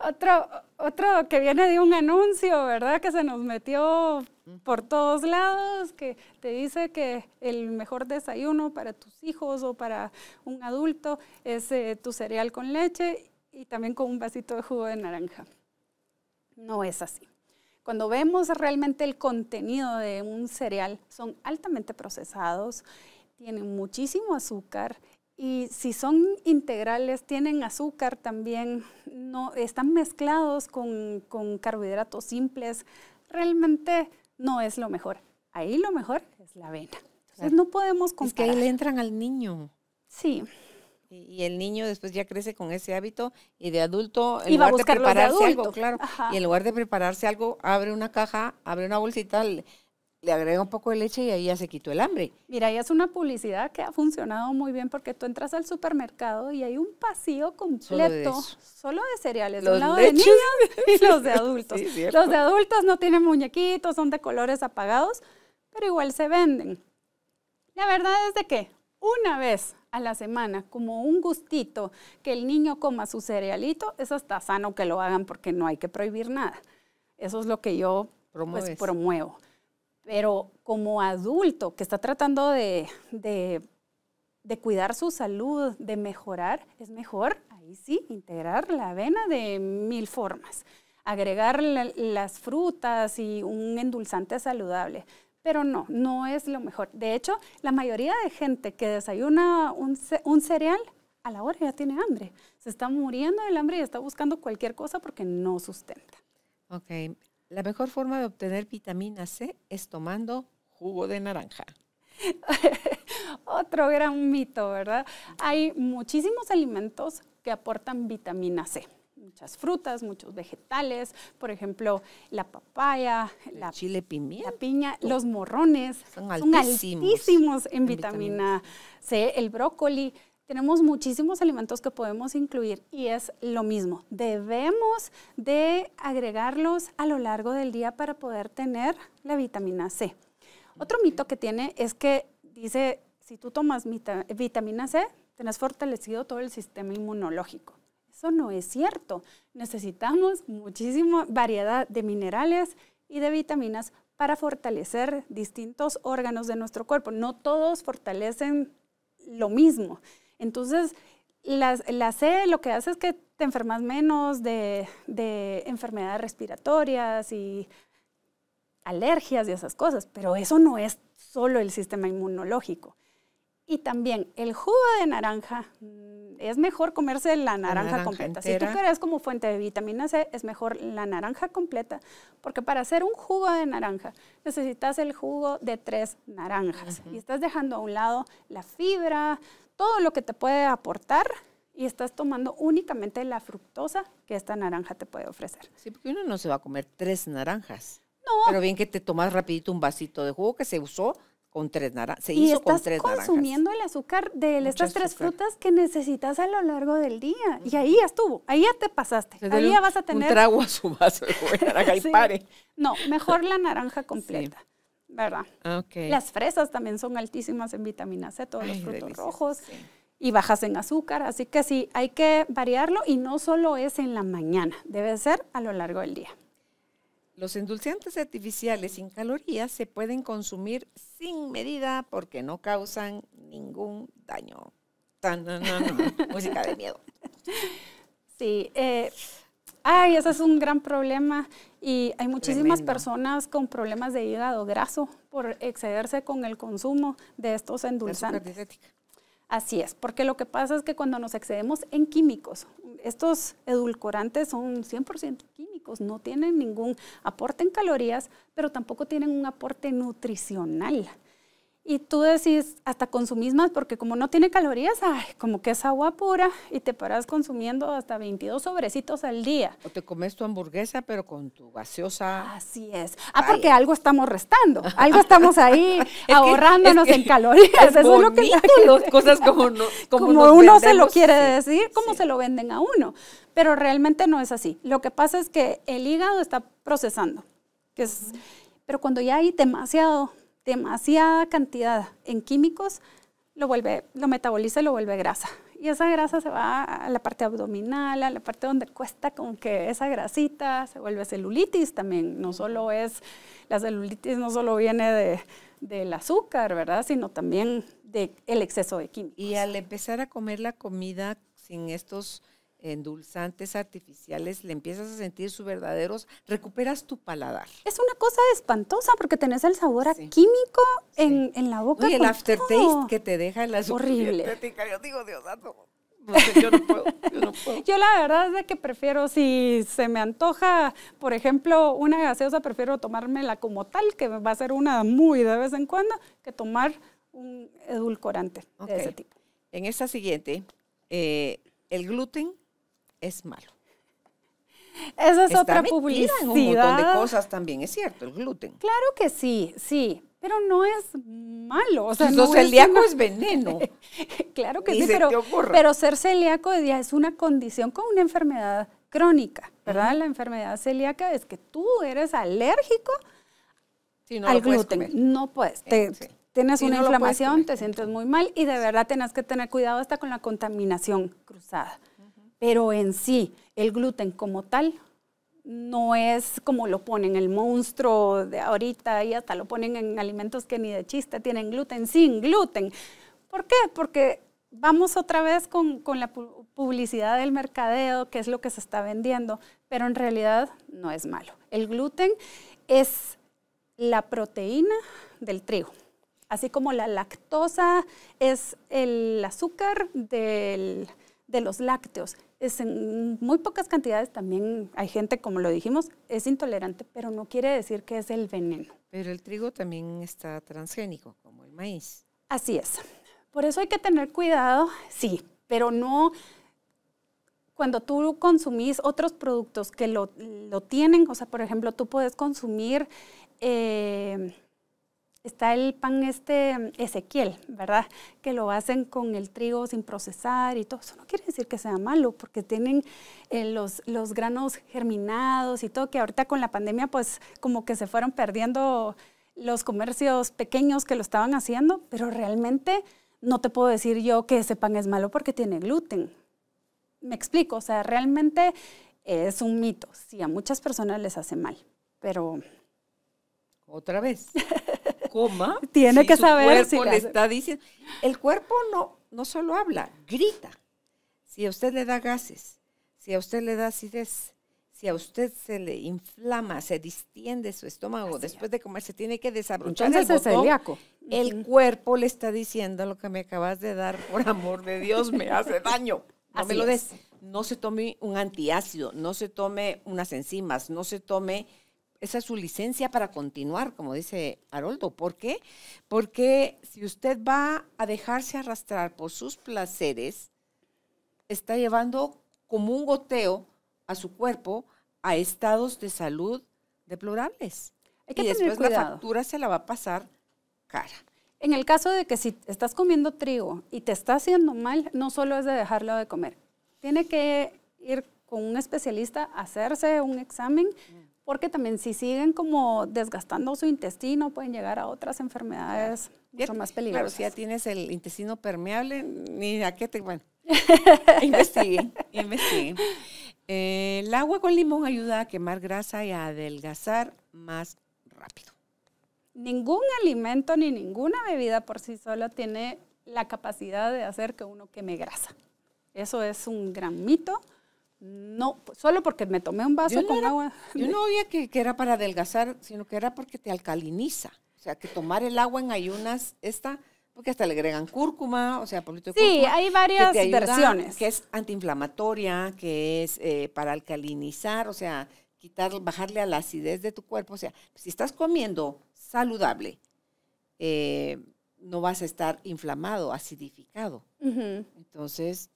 otro, otro que viene de un anuncio, ¿verdad? Que se nos metió por todos lados, que te dice que el mejor desayuno para tus hijos o para un adulto es eh, tu cereal con leche y también con un vasito de jugo de naranja. No es así. Cuando vemos realmente el contenido de un cereal, son altamente procesados, tienen muchísimo azúcar y si son integrales, tienen azúcar también, no, están mezclados con, con carbohidratos simples, realmente no es lo mejor. Ahí lo mejor es la avena. Entonces no podemos comparar. Es que ahí le entran al niño. Sí. Y el niño después ya crece con ese hábito y de adulto, en lugar de prepararse algo, claro, y en lugar de prepararse algo, abre una caja, abre una bolsita, le, le agrega un poco de leche y ahí ya se quitó el hambre. Mira, ya es una publicidad que ha funcionado muy bien porque tú entras al supermercado y hay un pasillo completo, solo de, solo de cereales, los de un lado de niños y los de adultos. Sí, los de adultos no tienen muñequitos, son de colores apagados, pero igual se venden. La verdad es de que una vez a la semana, como un gustito, que el niño coma su cerealito, eso está sano que lo hagan porque no hay que prohibir nada. Eso es lo que yo pues, promuevo. Pero como adulto que está tratando de, de, de cuidar su salud, de mejorar, es mejor, ahí sí, integrar la avena de mil formas. Agregar la, las frutas y un endulzante saludable. Pero no, no es lo mejor. De hecho, la mayoría de gente que desayuna un, un cereal, a la hora ya tiene hambre. Se está muriendo del hambre y está buscando cualquier cosa porque no sustenta. Ok. La mejor forma de obtener vitamina C es tomando jugo de naranja. Otro gran mito, ¿verdad? Hay muchísimos alimentos que aportan vitamina C. Muchas frutas, muchos vegetales, por ejemplo, la papaya, la, chile pimienta, la piña, los morrones, son altísimos, son altísimos en, en vitamina C, el brócoli. Tenemos muchísimos alimentos que podemos incluir y es lo mismo. Debemos de agregarlos a lo largo del día para poder tener la vitamina C. Otro mito que tiene es que dice, si tú tomas vitamina C, tenés fortalecido todo el sistema inmunológico. Eso no es cierto. Necesitamos muchísima variedad de minerales y de vitaminas para fortalecer distintos órganos de nuestro cuerpo. No todos fortalecen lo mismo. Entonces, la, la C lo que hace es que te enfermas menos de, de enfermedades respiratorias y alergias y esas cosas, pero eso no es solo el sistema inmunológico. Y también el jugo de naranja, es mejor comerse la naranja, la naranja completa. Entera. Si tú quieres como fuente de vitamina C, es mejor la naranja completa, porque para hacer un jugo de naranja necesitas el jugo de tres naranjas. Uh-huh. Y estás dejando a un lado la fibra, todo lo que te puede aportar, y estás tomando únicamente la fructosa que esta naranja te puede ofrecer. Sí, porque uno no se va a comer tres naranjas. No. Pero bien que te tomas rapidito un vasito de jugo que se usó, con tres naranjas, se hizo con tres naranjas. Y estás consumiendo el azúcar de estas tres frutas que necesitas a lo largo del día. Mm. Y ahí ya estuvo, ahí ya te pasaste, entonces, ahí ya vas a tener... Un trago a su vaso de jugo de naranja y sí. Pare. No, mejor la naranja completa, sí. ¿Verdad? Okay. Las fresas también son altísimas en vitamina C, todos Ay, los frutos delicioso. Rojos sí. Y bajas en azúcar. Así que sí, hay que variarlo y no solo es en la mañana, debe ser a lo largo del día. Los endulzantes artificiales sin calorías se pueden consumir sin medida porque no causan ningún daño. Tan, no, no, no. Música de miedo. Sí. Eh, ay, ese es un gran problema y hay muchísimas Tremendo. Personas con problemas de hígado graso por excederse con el consumo de estos endulzantes. Así es, porque lo que pasa es que cuando nos excedemos en químicos, estos edulcorantes son cien por ciento químicos, no tienen ningún aporte en calorías, pero tampoco tienen un aporte nutricional. Y tú decís, hasta consumís más, porque como no tiene calorías, ay, como que es agua pura, y te paras consumiendo hasta veintidós sobrecitos al día. O te comes tu hamburguesa, pero con tu gaseosa. Así es. Ah, Vaya. Porque algo estamos restando, algo estamos ahí es ahorrándonos que, es que en calorías. Es Eso bonito, es lo que las cosas como, no, como, como uno vendemos, se lo quiere sí, decir, como sí. se lo venden a uno. Pero realmente no es así. Lo que pasa es que el hígado está procesando, que es, uh-huh. pero cuando ya hay demasiado... demasiada cantidad en químicos, lo vuelve, lo metaboliza y lo vuelve grasa. Y esa grasa se va a la parte abdominal, a la parte donde cuesta con que esa grasita se vuelve celulitis también. No solo es, la celulitis no solo viene de, del azúcar, ¿verdad? Sino también del exceso de químicos. Y al empezar a comer la comida sin estos endulzantes artificiales, le empiezas a sentir sus verdaderos, recuperas tu paladar. Es una cosa espantosa porque tenés el sabor a sí. químico sí. En, en la boca. Y el aftertaste todo. Que te deja la horrible. Yo digo, Dios santo, no sé, yo no puedo, yo no puedo. Yo la verdad es de que prefiero, si se me antoja, por ejemplo, una gaseosa, prefiero tomármela como tal, que va a ser una muy de vez en cuando, que tomar un edulcorante okay. de ese tipo. En esta siguiente, eh, el gluten es malo. Esa es otra publicidad. Está metida en un montón de cosas también, es cierto, el gluten. Claro que sí, sí, pero no es malo. O sea, no, celíaco es veneno. Claro que sí, pero, pero ser celíaco ya es una condición con una enfermedad crónica, ¿verdad? Uh-huh. La enfermedad celíaca es que tú eres alérgico sí, no al gluten. Comer. No puedes, te, sí. Tienes sí, una no inflamación, te sientes muy mal y de verdad tenés que tener cuidado hasta con la contaminación cruzada. Pero en sí, el gluten como tal no es como lo ponen el monstruo de ahorita y hasta lo ponen en alimentos que ni de chiste tienen gluten, sin gluten. ¿Por qué? Porque vamos otra vez con, con la publicidad del mercadeo, que es lo que se está vendiendo, pero en realidad no es malo. El gluten es la proteína del trigo, así como la lactosa es el azúcar del... de los lácteos. Es en muy pocas cantidades también hay gente, como lo dijimos, es intolerante, pero no quiere decir que es el veneno. Pero el trigo también está transgénico, como el maíz. Así es. Por eso hay que tener cuidado, sí, pero no cuando tú consumís otros productos que lo, lo tienen, o sea, por ejemplo, tú puedes consumir, eh, está el pan este Ezequiel, ¿verdad? Que lo hacen con el trigo sin procesar y todo. Eso no quiere decir que sea malo, porque tienen eh, los, los granos germinados y todo, que ahorita con la pandemia, pues como que se fueron perdiendo los comercios pequeños que lo estaban haciendo, pero realmente no te puedo decir yo que ese pan es malo porque tiene gluten. Me explico, o sea, realmente es un mito. Sí, a muchas personas les hace mal, pero... Otra vez. Coma, tiene si que su saber cuerpo si le hace. Está diciendo. El cuerpo no, no solo habla, grita. Si a usted le da gases, si a usted le da acidez, si a usted se le inflama, se distiende su estómago, así después es. De comer se tiene que desabrochar el botón. Entonces es celíaco. El cuerpo le está diciendo lo que me acabas de dar, por amor de Dios, me hace daño. No así me lo des. Es. No se tome un antiácido, no se tome unas enzimas, no se tome... Esa es su licencia para continuar, como dice Haroldo. ¿Por qué? Porque si usted va a dejarse arrastrar por sus placeres, está llevando como un goteo a su cuerpo a estados de salud deplorables. Hay que y tener después cuidado. La factura se la va a pasar cara. En el caso de que si estás comiendo trigo y te está haciendo mal, no solo es de dejarlo de comer. Tiene que ir con un especialista a hacerse un examen, porque también si siguen como desgastando su intestino, pueden llegar a otras enfermedades mucho más peligrosas. Claro, si ya tienes el intestino permeable, ni a qué te... Bueno, investiguen, investiguen. Eh, el agua con limón ayuda a quemar grasa y a adelgazar más rápido. Ningún alimento ni ninguna bebida por sí sola tiene la capacidad de hacer que uno queme grasa. Eso es un gran mito. No, solo porque me tomé un vaso no con era, agua. Yo no oía que, que era para adelgazar, sino que era porque te alcaliniza. O sea, que tomar el agua en ayunas, esta, porque hasta le agregan cúrcuma, o sea, polvito de sí, cúrcuma. Sí, hay varias que ayuda, versiones. Que es antiinflamatoria, que es eh, para alcalinizar, o sea, quitar, bajarle a la acidez de tu cuerpo. O sea, si estás comiendo saludable, eh, no vas a estar inflamado, acidificado. Uh-huh. Entonces...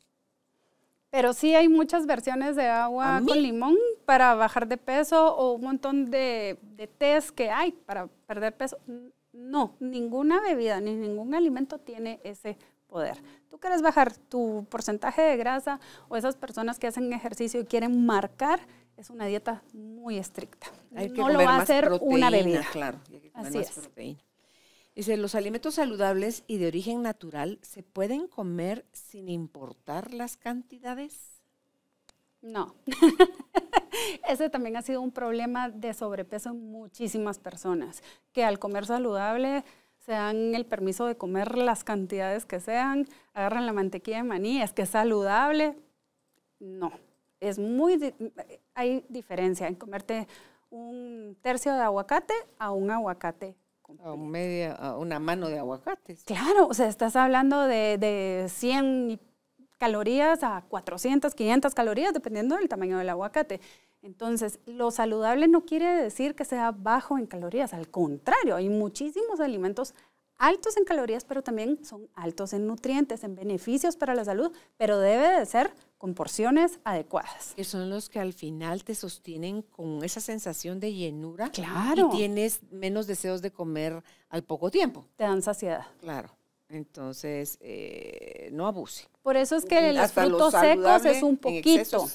Pero sí hay muchas versiones de agua con limón para bajar de peso o un montón de, de tés que hay para perder peso. No, ninguna bebida ni ningún alimento tiene ese poder. Tú quieres bajar tu porcentaje de grasa o esas personas que hacen ejercicio y quieren marcar, es una dieta muy estricta. Hay que no comer lo va a hacer proteína, una bebida. Claro, hay que comer así más es. Proteína. Dice, los alimentos saludables y de origen natural se pueden comer sin importar las cantidades. No. Ese también ha sido un problema de sobrepeso en muchísimas personas, que al comer saludable se dan el permiso de comer las cantidades que sean, agarran la mantequilla de maní, es que es saludable. No, es muy, hay diferencia en comerte un tercio de aguacate a un aguacate completo. A media, a una mano de aguacates. Claro, o sea, estás hablando de, de cien calorías a cuatrocientas, quinientas calorías, dependiendo del tamaño del aguacate. Entonces, lo saludable no quiere decir que sea bajo en calorías, al contrario, hay muchísimos alimentos altos en calorías, pero también son altos en nutrientes, en beneficios para la salud, pero debe de ser con porciones adecuadas. Que son los que al final te sostienen con esa sensación de llenura. Claro. Y tienes menos deseos de comer al poco tiempo. Te dan saciedad. Claro. Entonces, eh, no abuse. Por eso es que los frutos secos es un poquito.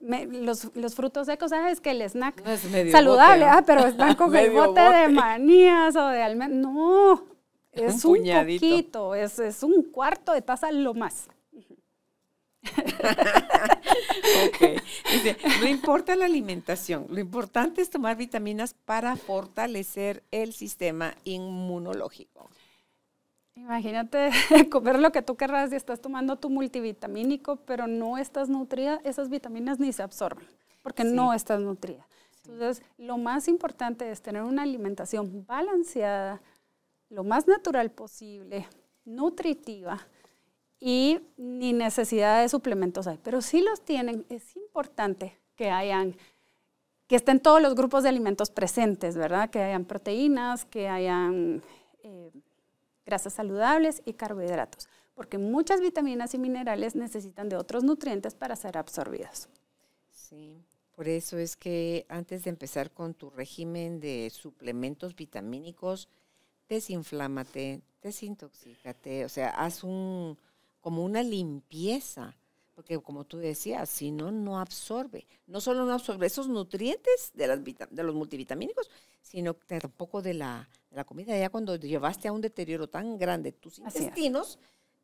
Me, los, los frutos secos, ¿sabes? Que el snack no es medio saludable, bote, ¿no? Ah, pero están con el bote, bote de manías o de almendras. No, es un, un poquito, es, es un cuarto de taza lo más. Okay. Dice, no importa la alimentación, lo importante es tomar vitaminas para fortalecer el sistema inmunológico. Imagínate comer lo que tú querrás y estás tomando tu multivitamínico, pero no estás nutrida, esas vitaminas ni se absorben, porque sí. no estás nutrida. Sí. Entonces, lo más importante es tener una alimentación balanceada, lo más natural posible, nutritiva, y ni necesidad de suplementos hay. Pero si los tienen, es importante que hayan... que estén todos los grupos de alimentos presentes, ¿verdad? Que hayan proteínas, que hayan... Eh, grasas saludables y carbohidratos, porque muchas vitaminas y minerales necesitan de otros nutrientes para ser absorbidos. Sí, por eso es que antes de empezar con tu régimen de suplementos vitamínicos, desinflámate, desintoxícate, o sea, haz un, como una limpieza, porque como tú decías, si no, no absorbe. No solo no absorbe esos nutrientes de, las de los multivitamínicos, sino tampoco de la, de la comida. Ya cuando llevaste a un deterioro tan grande tus intestinos,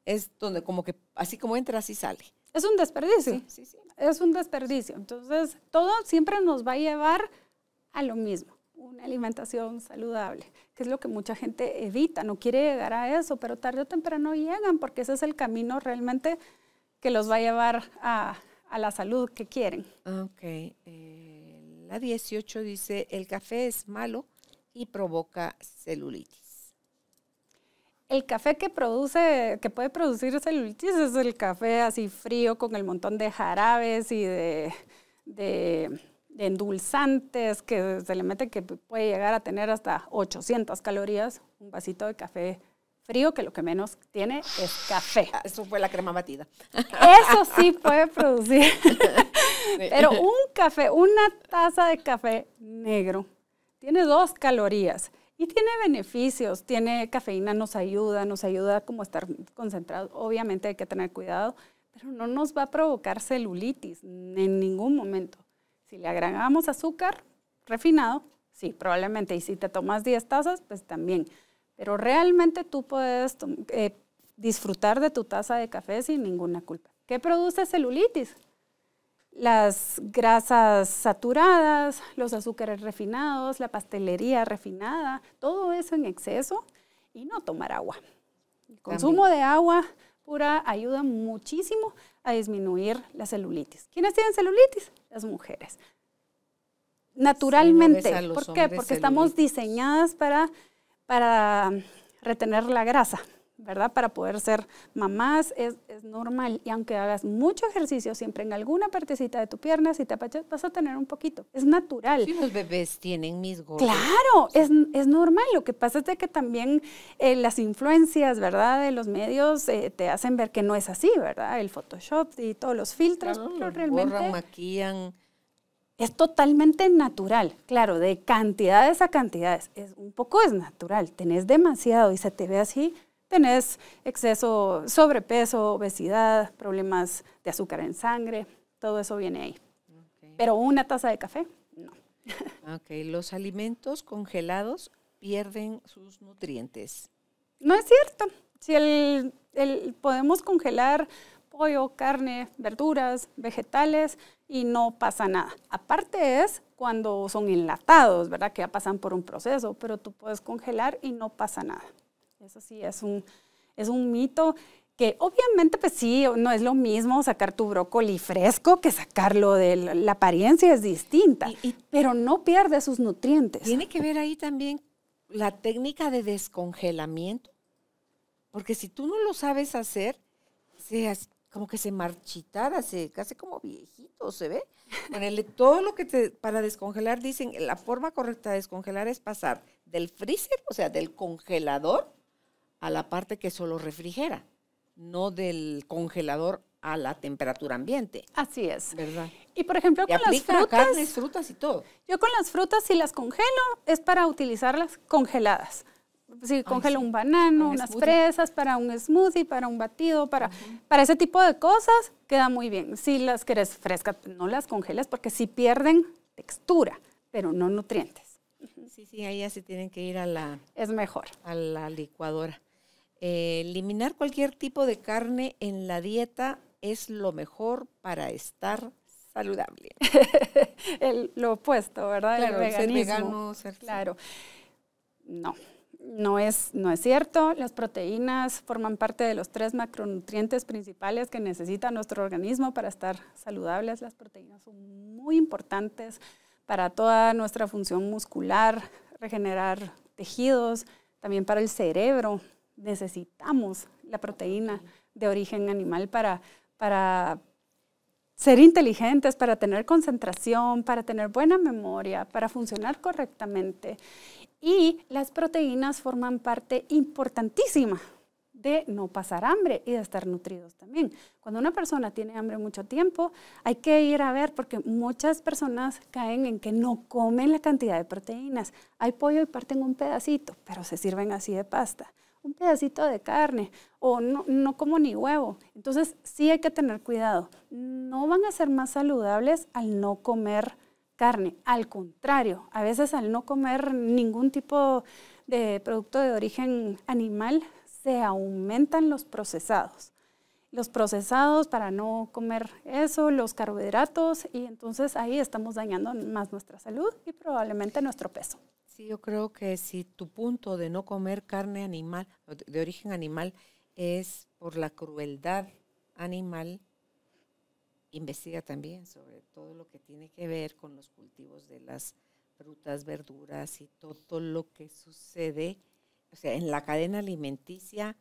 es donde como que así como entra, así sale. Es un desperdicio. Sí, sí, sí. Es un desperdicio. Entonces, todo siempre nos va a llevar a lo mismo, una alimentación saludable, que es lo que mucha gente evita, no quiere llegar a eso, pero tarde o temprano llegan, porque ese es el camino realmente que los va a llevar a, a la salud que quieren. Ok. Eh, la dieciocho dice, el café es malo y provoca celulitis. El café que produce, que puede producir celulitis es el café así frío con el montón de jarabes y de, de, de endulzantes que se le mete, que puede llegar a tener hasta ochocientas calorías, un vasito de café frío, que lo que menos tiene es café. Eso fue la crema batida. Eso sí puede producir. Pero un café, una taza de café negro, tiene dos calorías y tiene beneficios. Tiene cafeína, nos ayuda, nos ayuda como a estar concentrados. Obviamente hay que tener cuidado, pero no nos va a provocar celulitis en ningún momento. Si le agregamos azúcar refinado, sí, probablemente. Y si te tomas diez tazas, pues también. Pero realmente tú puedes eh, disfrutar de tu taza de café sin ninguna culpa. ¿Qué produce celulitis? Las grasas saturadas, los azúcares refinados, la pastelería refinada, todo eso en exceso, y no tomar agua. El consumo También. de agua pura ayuda muchísimo a disminuir la celulitis. ¿Quiénes tienen celulitis? Las mujeres. Naturalmente. Sí, no ¿Por qué? Porque celulitis. estamos diseñadas para... para retener la grasa, ¿verdad? Para poder ser mamás es, es normal, y aunque hagas mucho ejercicio, siempre en alguna partecita de tu pierna, si te apachas, vas a tener un poquito, es natural. Sí, los bebés tienen mis gordos. Claro, es, es normal, lo que pasa es de que también eh, las influencias, ¿verdad? De los medios eh, te hacen ver que no es así, ¿verdad? El Photoshop y todos los filtros, claro, pero realmente... borran, maquillan... Es totalmente natural, claro, de cantidades a cantidades. Es, un poco es natural, tenés demasiado y se te ve así, tenés exceso, sobrepeso, obesidad, problemas de azúcar en sangre, todo eso viene ahí. Okay. Pero una taza de café, no. Ok, los alimentos congelados pierden sus nutrientes. No es cierto. Si el, el, podemos congelar pollo, carne, verduras, vegetales... y no pasa nada. Aparte es cuando son enlatados, ¿verdad? Que ya pasan por un proceso, pero tú puedes congelar y no pasa nada. Eso sí es un, es un mito que obviamente pues sí, no es lo mismo sacar tu brócoli fresco que sacarlo de la, la apariencia es distinta, y, y, pero no pierde sus nutrientes. Tiene que ver ahí también la técnica de descongelamiento, porque si tú no lo sabes hacer, seas como que se marchitara, se casi como viejito, ¿se ve? Ponerle todo lo que te, para descongelar, dicen, la forma correcta de descongelar es pasar del freezer, o sea, del congelador a la parte que solo refrigera, no del congelador a la temperatura ambiente. Así es. ¿Verdad? Y por ejemplo con las frutas, carnes, frutas y todo. Yo con las frutas, si las congelo, es para utilizarlas congeladas. Si congelo Ay, sí. un banano, un unas smoothie. fresas para un smoothie, para un batido, para, uh-huh. para ese tipo de cosas, queda muy bien. Si las quieres frescas, no las congeles porque sí pierden textura, pero no nutrientes. Sí, sí, ahí ya se tienen que ir a la... Es mejor. A la licuadora. Eh, eliminar cualquier tipo de carne en la dieta es lo mejor para estar saludable. El, lo opuesto, ¿verdad? Claro, el ser vegano, ser... Claro. No. No es, no es cierto, las proteínas forman parte de los tres macronutrientes principales que necesita nuestro organismo para estar saludables. Las proteínas son muy importantes para toda nuestra función muscular, regenerar tejidos, también para el cerebro. Necesitamos la proteína de origen animal para, para ser inteligentes, para tener concentración, para tener buena memoria, para funcionar correctamente. Y las proteínas forman parte importantísima de no pasar hambre y de estar nutridos también. Cuando una persona tiene hambre mucho tiempo, hay que ir a ver, porque muchas personas caen en que no comen la cantidad de proteínas. Hay pollo y parten un pedacito, pero se sirven así de pasta. Un pedacito de carne, o no, no como ni huevo. Entonces sí hay que tener cuidado. No van a ser más saludables al no comer carne, al contrario, a veces al no comer ningún tipo de producto de origen animal, se aumentan los procesados. Los procesados para no comer eso, los carbohidratos, y entonces ahí estamos dañando más nuestra salud y probablemente nuestro peso. Sí, yo creo que si tu punto de no comer carne animal, de origen animal, es por la crueldad animal, investiga también sobre todo lo que tiene que ver con los cultivos de las frutas, verduras y todo lo que sucede, o sea, en la cadena alimenticia.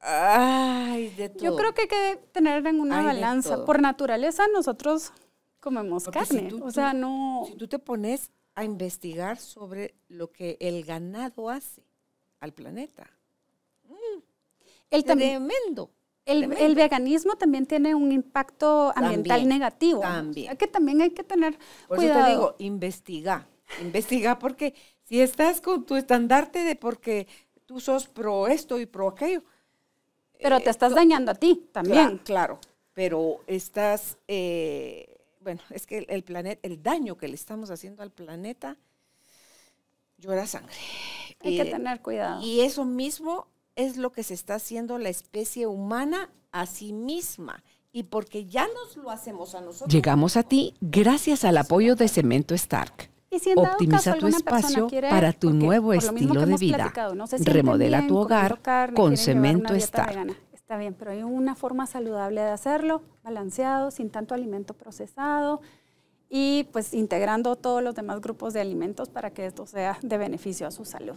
Ay, de todo. Yo creo que hay que tener en una Ay, balanza. Por naturaleza nosotros comemos Porque carne, si tú, o sea, tú, no... Si tú te pones a investigar sobre lo que el ganado hace al planeta, mm, el tremendo. El, el veganismo también tiene un impacto ambiental también, negativo. También. O sea, que también hay que tener Por cuidado. Eso te digo, investiga, investiga, porque si estás con tu estandarte de porque tú sos pro esto y pro aquello. Pero eh, te estás dañando a ti también. Claro, claro, pero estás, eh, bueno, es que el, el planeta, el daño que le estamos haciendo al planeta, llora sangre. Hay eh, que tener cuidado. Y eso mismo es lo que se está haciendo la especie humana a sí misma. Y porque ya nos lo hacemos a nosotros. Llegamos a ti gracias al apoyo de Cemento Stark. Y si en dado Optimiza caso, tu espacio quiere, para tu nuevo estilo de vida. No se Remodela bien, tu hogar carne, con Cemento Stark. Vegana. Está bien, pero hay una forma saludable de hacerlo, balanceado, sin tanto alimento procesado y pues integrando todos los demás grupos de alimentos para que esto sea de beneficio a su salud.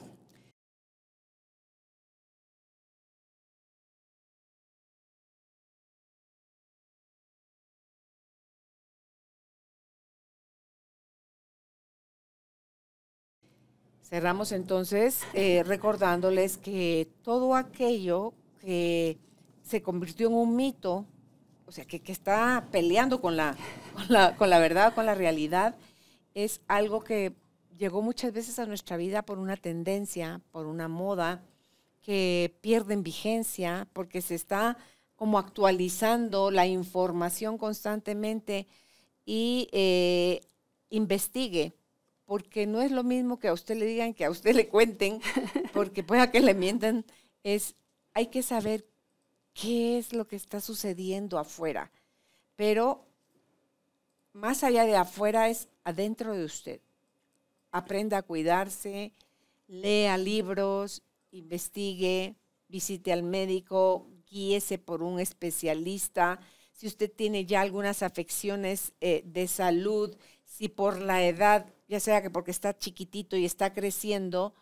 Cerramos entonces eh, recordándoles que todo aquello que se convirtió en un mito, o sea, que, que está peleando con la, con, la, con la verdad, con la realidad, es algo que llegó muchas veces a nuestra vida por una tendencia, por una moda, que pierde en vigencia porque se está como actualizando la información constantemente y eh, investigue. Porque no es lo mismo que a usted le digan, que a usted le cuenten, porque pueda que le mientan, es, hay que saber qué es lo que está sucediendo afuera. Pero más allá de afuera es adentro de usted. Aprenda a cuidarse, lea libros, investigue, visite al médico, guíese por un especialista. Si usted tiene ya algunas afecciones eh, de salud, si por la edad, ya sea que porque está chiquitito y está creciendo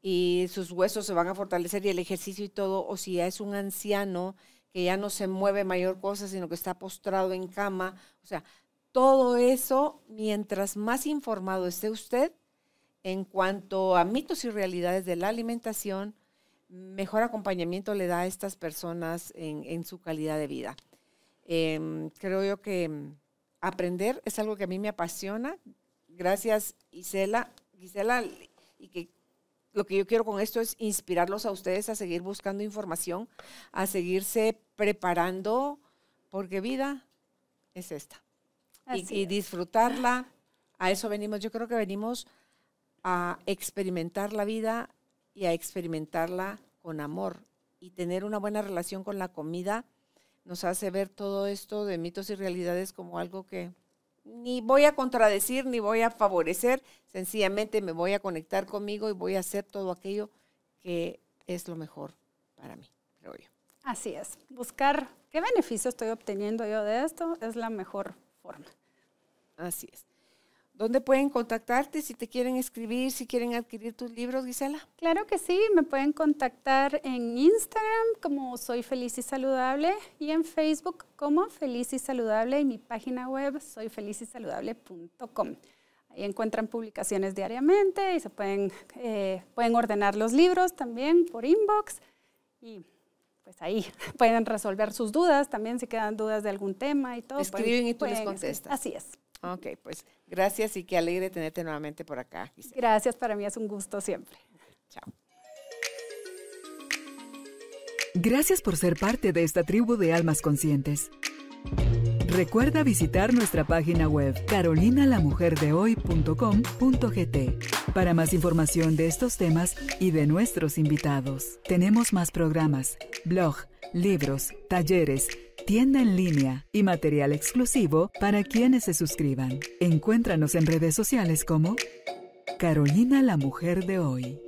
y sus huesos se van a fortalecer y el ejercicio y todo, o si ya es un anciano que ya no se mueve mayor cosa, sino que está postrado en cama. O sea, todo eso, mientras más informado esté usted en cuanto a mitos y realidades de la alimentación, mejor acompañamiento le da a estas personas en, en su calidad de vida. Eh, creo yo que aprender es algo que a mí me apasiona. Gracias, Guisela. Guisela, y que lo que yo quiero con esto es inspirarlos a ustedes a seguir buscando información, a seguirse preparando, porque vida es esta. Y, y disfrutarla, a eso venimos. Yo creo que venimos a experimentar la vida y a experimentarla con amor. Y tener una buena relación con la comida nos hace ver todo esto de mitos y realidades como algo que ni voy a contradecir, ni voy a favorecer, sencillamente me voy a conectar conmigo y voy a hacer todo aquello que es lo mejor para mí, creo yo. Así es, buscar qué beneficio estoy obteniendo yo de esto es la mejor forma. Así es. ¿Dónde pueden contactarte si te quieren escribir, si quieren adquirir tus libros, Guisela? Claro que sí, me pueden contactar en Instagram como Soy Feliz y Saludable y en Facebook como Feliz y Saludable y mi página web soy feliz y saludable punto com. Ahí encuentran publicaciones diariamente y se pueden, eh, pueden ordenar los libros también por inbox y... pues ahí pueden resolver sus dudas, también si quedan dudas de algún tema y todo. Escriben pues, y tú pueden, les contestas. Así es. Ok, pues gracias y qué alegre tenerte nuevamente por acá, Guisela. Gracias, para mí es un gusto siempre. Chao. Gracias por ser parte de esta tribu de almas conscientes. Recuerda visitar nuestra página web carolina la mujer de hoy punto com punto g t para más información de estos temas y de nuestros invitados. Tenemos más programas, blog, libros, talleres, tienda en línea y material exclusivo para quienes se suscriban. Encuéntranos en redes sociales como Carolina la Mujer de Hoy.